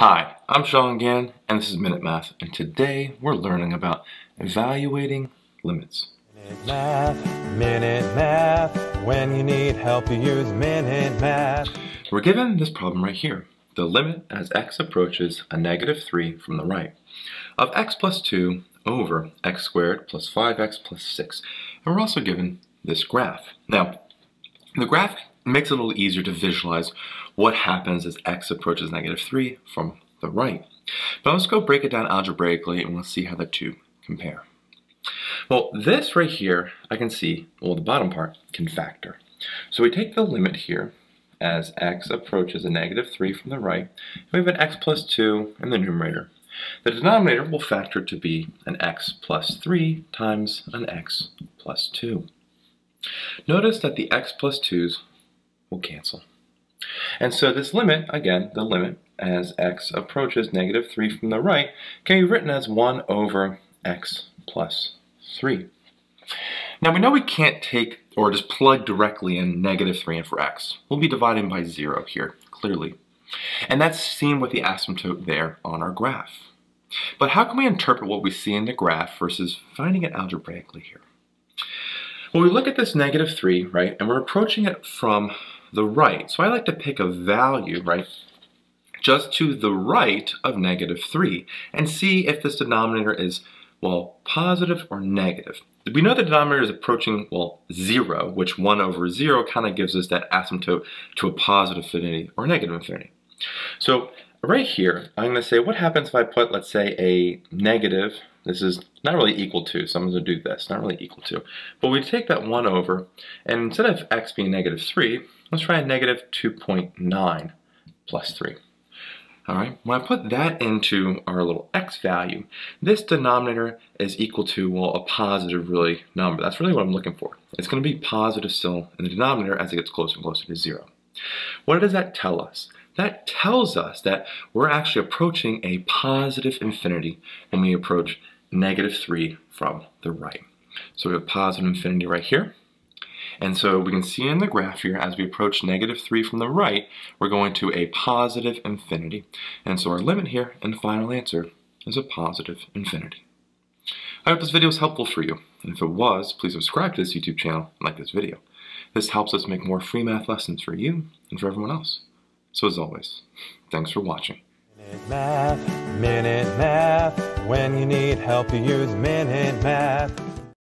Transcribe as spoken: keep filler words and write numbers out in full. Hi, I'm Sean Gann, and this is Minute Math, and today we're learning about evaluating limits. Minute Math, Minute Math, when you need help you use Minute Math. We're given this problem right here, the limit as x approaches a negative three from the right of x plus two over x squared plus five x plus six, and we're also given this graph. Now, the graph makes it a little easier to visualize what happens as x approaches negative three from the right. But let's go break it down algebraically and we'll see how the two compare. Well, this right here, I can see, well, the bottom part can factor. So we take the limit here as x approaches a negative three from the right, and we have an x plus two in the numerator. The denominator will factor to be an x plus three times an x plus two. Notice that the x plus twos will cancel. And so this limit, again, the limit as x approaches negative three from the right, can be written as one over x plus three. Now we know we can't take or just plug directly in negative three in for x. We'll be dividing by zero here, clearly. And that's seen with the asymptote there on our graph. But how can we interpret what we see in the graph versus finding it algebraically here? Well, we look at this negative three, right, and we're approaching it from the right. So I like to pick a value, right, just to the right of negative three and see if this denominator is, well, positive or negative. We know the denominator is approaching, well, zero, which one over zero kind of gives us that asymptote to a positive infinity or negative infinity. So right here, I'm going to say, what happens if I put, let's say, a negative, this is not really equal to, so I'm going to do this, not really equal to. But we take that one over, and instead of x being negative three, let's try a negative two point nine plus three. All right, when I put that into our little x value, this denominator is equal to, well, a positive really number. That's really what I'm looking for. It's going to be positive still in the denominator as it gets closer and closer to zero. What does that tell us? That tells us that we're actually approaching a positive infinity when we approach negative three from the right. So we have positive infinity right here. And so we can see in the graph here, as we approach negative three from the right, we're going to a positive infinity. And so our limit here and final answer is a positive infinity. I hope this video was helpful for you. And if it was, please subscribe to this YouTube channel and like this video. This helps us make more free math lessons for you and for everyone else. So as always, thanks for watching. Minute Math, Minute Math, when you need help you use Minute Math.